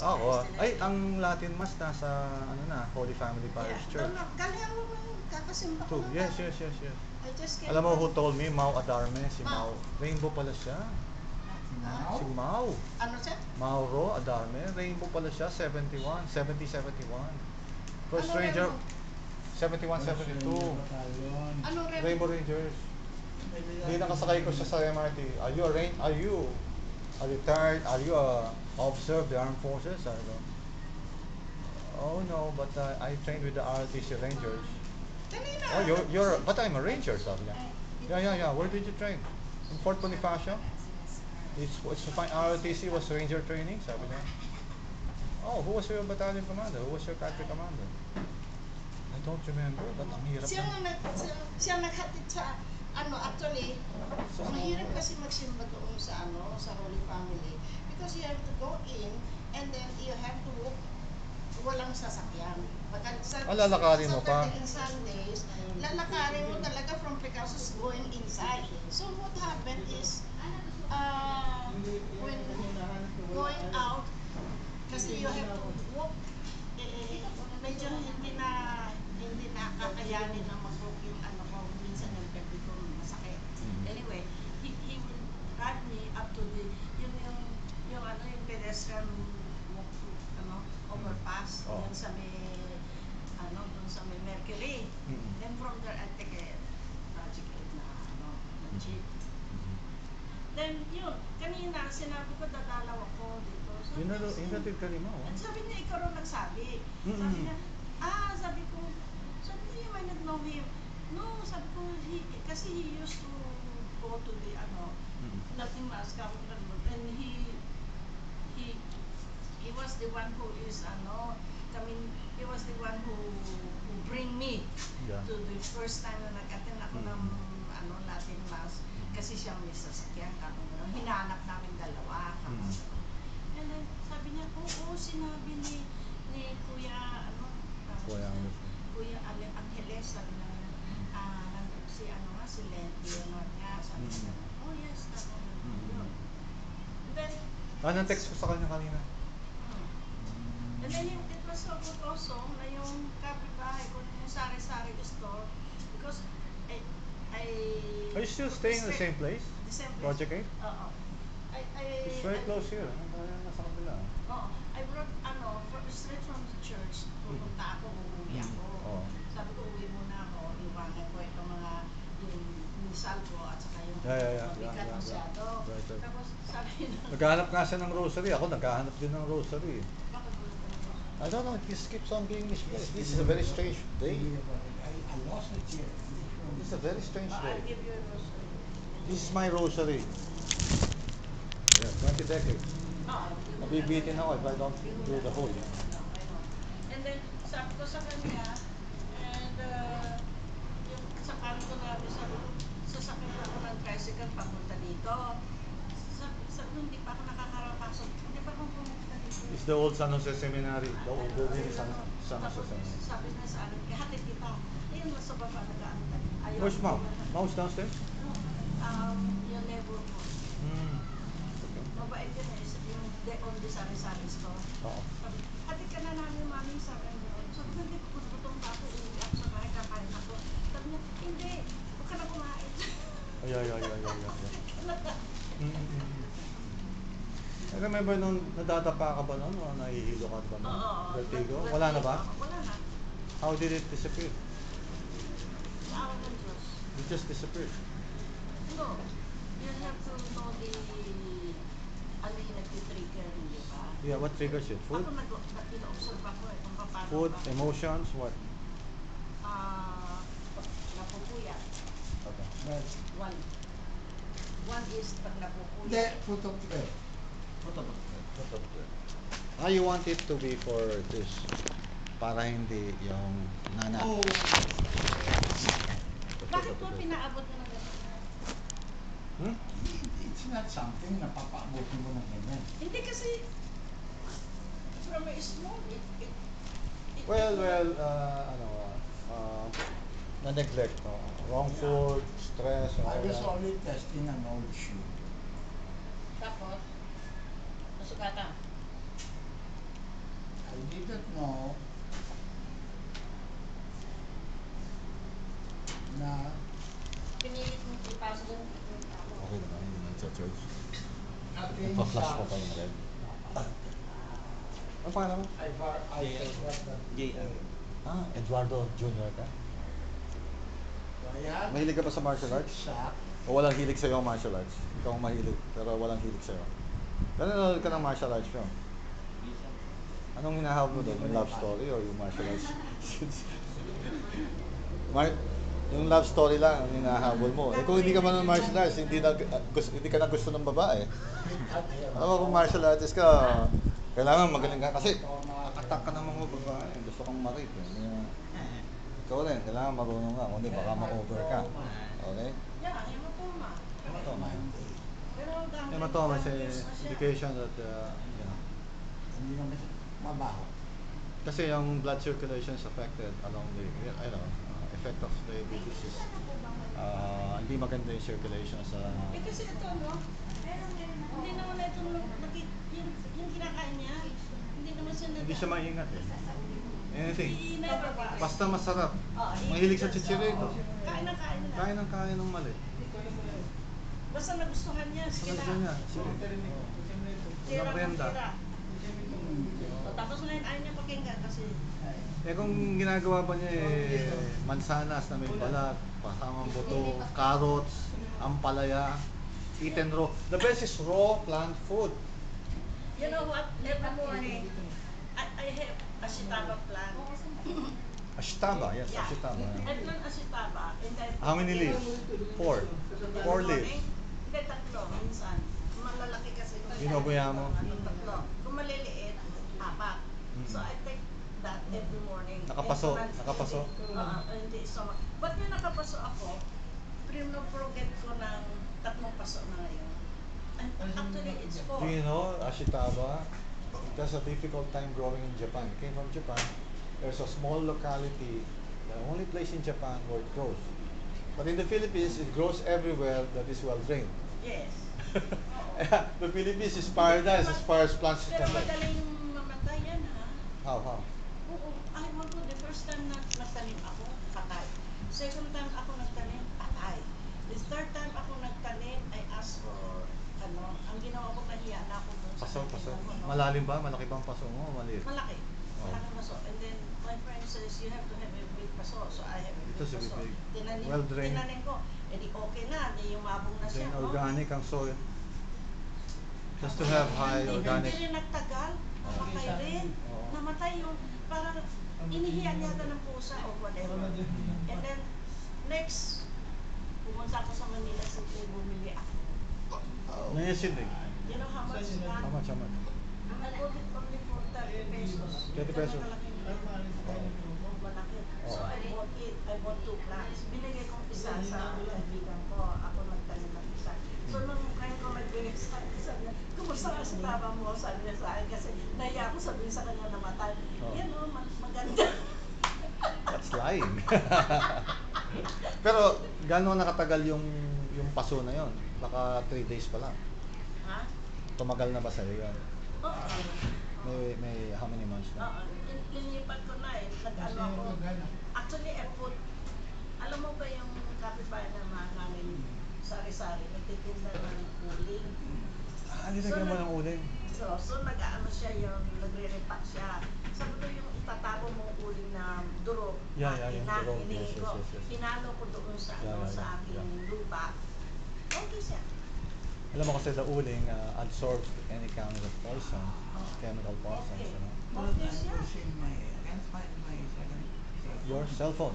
Oo. Ay, ang Latin Mass nasa ano na, Holy Family Parish Church. Kalihan mo yung kakasimba ko. Yes. Alam mo who told me? Mau Adarme, si Mau. Rainbow pala siya. Si Mau. Ano siya? Mauro Adarme. Rainbow pala siya, 71. 70-71. First Ranger, 71-72. Rainbow Rangers. Hindi nakasakay ko siya sa MRT. Are you retired? Are you observe the armed forces? I don't. Oh no, but I trained with the ROTC Rangers. Oh, you're. But I'm a Ranger, sabi niya. Yeah. Where did you train? In Fort Bonifacio. It's fine. ROTC was Ranger training, sabi niya. Oh, who was your battalion commander? Who was your country commander? I don't remember, but ang hirap. Siyang naghatid sa ano, actually, mahirap kasi magsimba doon sa ano, sa Holy Family, because you have to go in and then you have to walk, walang sasakyan. Lalakarin mo pa. Sundays, lalakarin mo talaga from Picasso's going inside. So what happened is, when going out, kasi you have to walk, medyo hindi na kakayanin ang mag-walk yung ano ko, minsan yung pwede ko masakit. Anyway, he would drive me up to the, yung pedestrian walk, ano, overpass, dun sa may Mercury. Then from there, I take a project na, na jeep. Then, kanina, sinabi ko, dadalaw ako dito. Inatid ka rin mo. At sabi niya, ikaw rin nagsabi. Sabi niya, sabi niya, why not know him? No, sabi ko, kasi he used to go to the, Latin Mass, and he was the one who is, he was the one who bring me to the first time na nag-attend ako ng, Latin Mass. Kasi siyang may sasakyan, hinahanap namin dalawa. And then, sabi niya, oo, sinabi ni Kuya, Kuya Angeles, sabi na, si Leonor niya, sabi niya, oh yes, then, text ko sa kanya kanina. And then, it was so good also, na yung kapibahay ko, yung sari-sari store, because, are you still staying in the same place? The same place. Project 8? Oo. It's very close here. Nasa kabila. Oo. I brought, straight from the church. Pumunta ako, uuwi ako. Sabi ko, uuwi muna ako. Iwanan ko itong mga musal ko at saka yung mabigat masyado. Tapos sabi na... Naghahanap nga siya ng rosary. Ako naghahanap din ng rosary. I don't know. It keeps on being misplaced. This is a very strange day. I lost it here. It's a very strange day. This is my rosary. Yeah, 20 decades. I'll be beaten now if I don't do the whole. And then, sabi ko sa kanya, and yung sapan ko nabi, sabi ko, sasakyan ako ng tricycle papunta dito. Sabi ko, hindi pa ako nakakarapasok. Hindi pa ako pumunta dito. It's the old San Jose Seminary. The old building is San Jose Seminary. Sabi na sa akin, kahatid kita. Ayun, nasa baba nagaantan. Where's Mau? Mau's downstairs? Yung neighbor ko. Mabait yun on the sari-sari store. Hatid ka na namin mami sa akin. Sabi ko, hindi ko putong pa ako. Iyak sa kaya kapain ako. Sabi niya, hindi. Huwag ka na kumain. I remember nung nadadapa ka ba noon? Nahihilo ka ba noon? Vertigo? Wala na ba? Wala na. How did it disappear? It just disappeared. No, you have to know the yung nag-trigger, hindi ba? Yeah, what triggers it? Food? Ako nag-observe ako kung paano ba. Food, emotions, what? Napupuyat. Okay. One is pag napupuyat. Hindi, food of the earth. You want it to be for this, para hindi yung nanak. Oh! Bakit mo pinaabot mo ng gano'n? It's not something na papaabot mo ng gano'n. Hindi kasi, from a small, na-neglect, no? Wrongful, stress, and all that. I was only testing an old shoe. Tapos, nasugatan. that mo na pinilit mo ipasok yung okay naman, hindi naman charge. Nagpa-flash pa tayo na red. Ano pangalan mo? JR. Ah, Eduardo Jr. ka? Mahilig ka ba sa martial arts? O walang hilig sa'yo ang martial arts? Ikaw ang mahilig, pero walang hilig sa'yo. Nanonood ka ng martial arts film? Anong hinahawag mo doon? Yung love story or yung martial arts? Yung love story lang ang hinahabol mo. Eh kung hindi ka man ng martial arts, hindi ka na gusto ng babae. Ano kung martial artist ka, kailangan magaling ka kasi atak ka naman mo babae. Gusto kang ma-rape. Ikaw rin, kailangan marunong ka. Kundi baka ma-over ka. Okay? Yeah, hematoma. Hematoma. Hematoma is an indication that, hindi naman mabaho. Kasi yung blood circulation is affected along the, I don't know, effect of diabetes is hindi maganda yung circulation sa kasi ito no? Hindi naman ito yung kinakain niya hindi naman siya hindi siya maingat eh anything basta masarap mahilig sa chichirito kain ng mali basta nagustuhan niya sige na walang renda tapos ulit ayaw niya pakinggan kasi eh kung ginagawa pa niya eh, mansanas na may balat, pasamang buto, carrots, ampalaya, eaten raw. The best is raw plant food. You know what? Every morning, I have Ashitaba plant. Ashitaba? Yes, yeah. Ashitaba. I plant Ashitaba. How many leaves? Four. Four leaves. Hindi, tatlo. Minsan. Kung malalaki kasi. Ginagaya mo? Tatlo. Kung maliliit, apat. So I take that every morning. Nakapaso? Hindi, so but may nakapaso ako, prino-forget ko ng tatlong paso na ngayon. Actually, it's four. Do you know, Ashitaba, it has a difficult time growing in Japan. It came from Japan. There's a small locality, the only place in Japan where it grows. But in the Philippines, it grows everywhere that is well-drained. Yes. The Philippines is paradise as far as plants are concerned. Pero madaling mamatay yan, ha? How? Oo, alam mo po, the first time na nagtanim ako, patay. Second time ako nagtanim, patay. The third time ako nagtanim, I asked for, ang ginawa ko, nahiya na ako doon sa paso. Malalim ba? Malaki ba ang paso mo? Maliit? Malaki. Malaking paso. And then, my friend says, you have to have a big paso. So, I have a big paso. Tinanim ko, edi okay na, di umabong na siya. Then, organic ang soil. Just to have high organic. Hindi rin nagtagal, namatay rin. Namatay yung parang inihiyan yata ng pusa or whatever. And then, next, pumunta ako sa Manila sa bumili ako. Nangyasinding? You know how much na? How much? I bought it only for 30 pesos. 30 pesos? Malaki. So I bought two plants. Binigay kong isa sa kaibigan ko. Ako nagtanim ng isa. So nung friend ko nagbigay sa akin, sabi niya, kumusta ka sa taba mo? Sabi niya sa akin kasi naiya ko sabihin sa kanya namatay. Yan o, maganda. That's lying. Pero gano'n nakatagal yung paso na yun? Baka 3 days pa lang. Ha? Tumagal na ba sa'yo yun? Oo. May how many months na? Oo. Linipan ko na eh. Nag-ano ako. Actually, I put, alam mo ba yung kapitbahay na mga namin sari-sari, nagtitinda ng uling. Ano nagkaroon mo ng uling? So nag-ano siya yung, nagre-repack siya. Sabi ko yung itatago mong uling na durog. Yes. Pinalo ko doon sa aking lupa. Okay siya. Alam mo kasi the uling absorbs any kind of poison, chemical poison. Okay. Okay siya. I can't find my second. Your cell phone.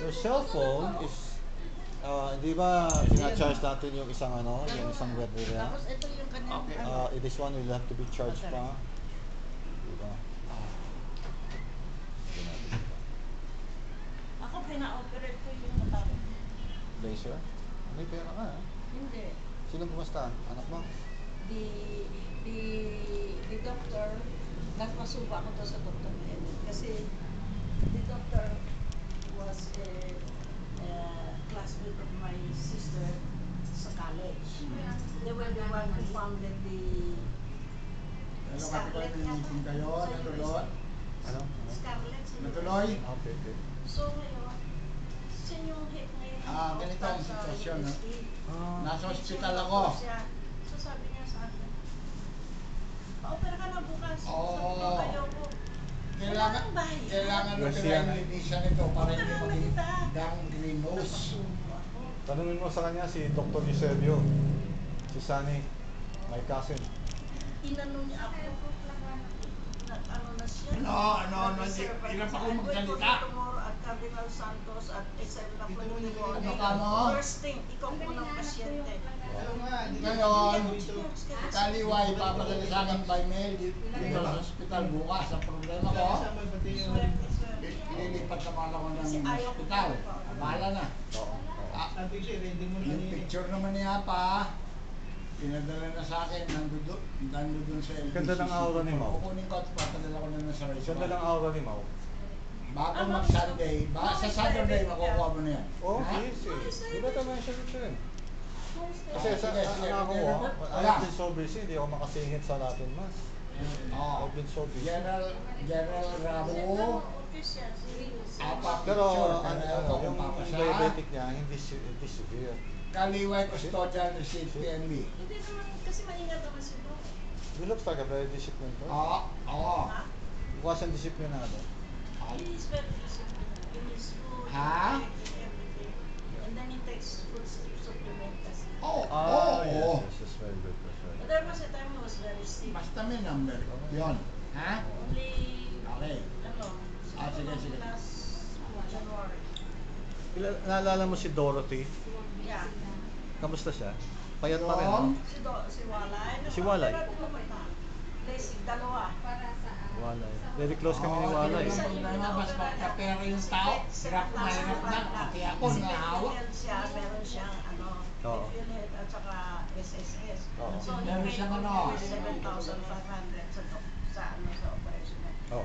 Your cell phone is, hindi ba sinacharge natin yung isang battery niya? Tapos ito yung kanyang. This one will have to be charged pa. Diba? Ako pina-operate ko yung battery. Laser? May pera ka ha? Hindi. Sino bumasta? Anak mo? The doctor, nagpasuba ko doon sa doctor niya. Kasi the doctor was classmate of my sister sa college. They were the one who founded the Scarlet kayo, natuloy. Ano? Scarlet. Natuloy? Okay, okay. So, ngayon, sin yung hip ngayon. Ah, ganito ang sitwasyon. Nasa hospital ako. So, sabi niya sa akin, pa-opera ka na bukas. Sabi niya kayo ko. Kailangan mo sila yung edisya nito para hindi magiging green nose. Tanungin mo sa kanya si Dr. Yusebio, si Sunny, my cousin. Inano niya ako. Hirap ako magsalita. At Cardinal Santos at SM na po yung first thing, ikaw po ng pasyente. Ngayon, taliway, papadalisagan by mail dito sa hospital bukas. Ang problema ko, lilipat naman ako ng hospital. Bahala na. Yung picture naman niya pa, pinadala na sa akin, nandun doon sa LBCC. Ganda ng aura ni Mau. Kukunin ko at papadala ko na ng sarili. Ganda ng aura ni Mau. Bago mag-Sunday, baka sa Saturday makukuha mo na yan. Oh, yes. Diba tama yung sagot siya rin? Kasi ang ako, I've been so busy, hindi ako makasingit sa Latin Mass. I've been so busy. General Ramo, pero yung diabetic niya, hindi severe. Kaliway custodian receipt PNB. Hindi naman, kasi maingat naman si Bro. You look like a very disciplined person. Oo. Wasn't disciplinado. He is very disciplined in his food, in everything. And then he takes food supplements. Oh. Yes, that's very good. But there was a time he was very sick. Basta may number. Yun. Only, sige. Last January. Naalala mo si Dorothy? Yeah. Kamusta siya? Payat pa rin, no? Si Walay. Dalawa. Walay. Very close kami ni Walay. Mas magkapera yung tao. Hirap na hirap na. Pati ako nahawa. Meron siyang affiliate at saka SSS. So, meron siyang 7,500 sa operation. Pero,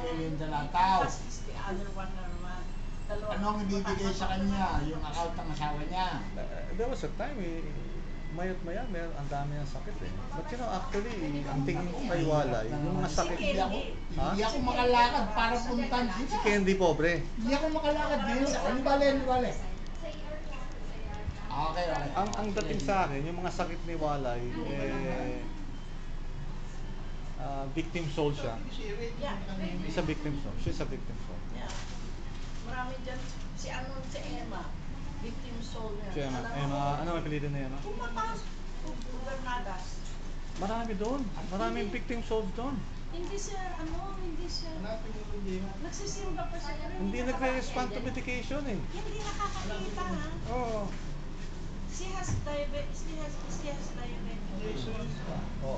is the other one naman. Anong ibibigay sa kanya? Yung account ng asawa niya? There was a time, mayat-maya, ang dami ng sakit eh. But you know, actually, ang tingin ko kay Walay, yung mga sakit. Hindi ako makalakad para puntan siya. Si Candy pobre. Hindi ako makalakad din. Ano bale? Okay. Ang dating sa akin, yung mga sakit ni Walay, victim soul siya. She's a victim soul. Marami dyan, si Emma, victim soul niya. Si Emma, ano ang apelido ni Emma? Pumatas, Bernadas. Marami doon, maraming victim soul doon. Hindi siya. Nagsisimba pa siya. Hindi nagre-respond to medication eh. Hindi nakakakita ha. Oo. She has diabetes. Oo.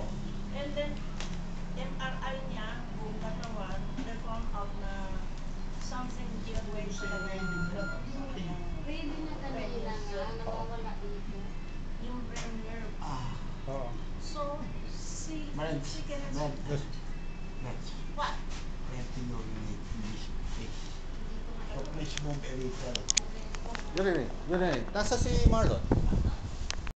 And then, MRI niya, buong katawan, they found out na something giveaway sila ngayon. Pwede na talaga lang nakawala dito. Yung brain nerve. So, si Kenneth. What? I have to urinate in this place. So please move a little. Yuri. Nasa si Marlon.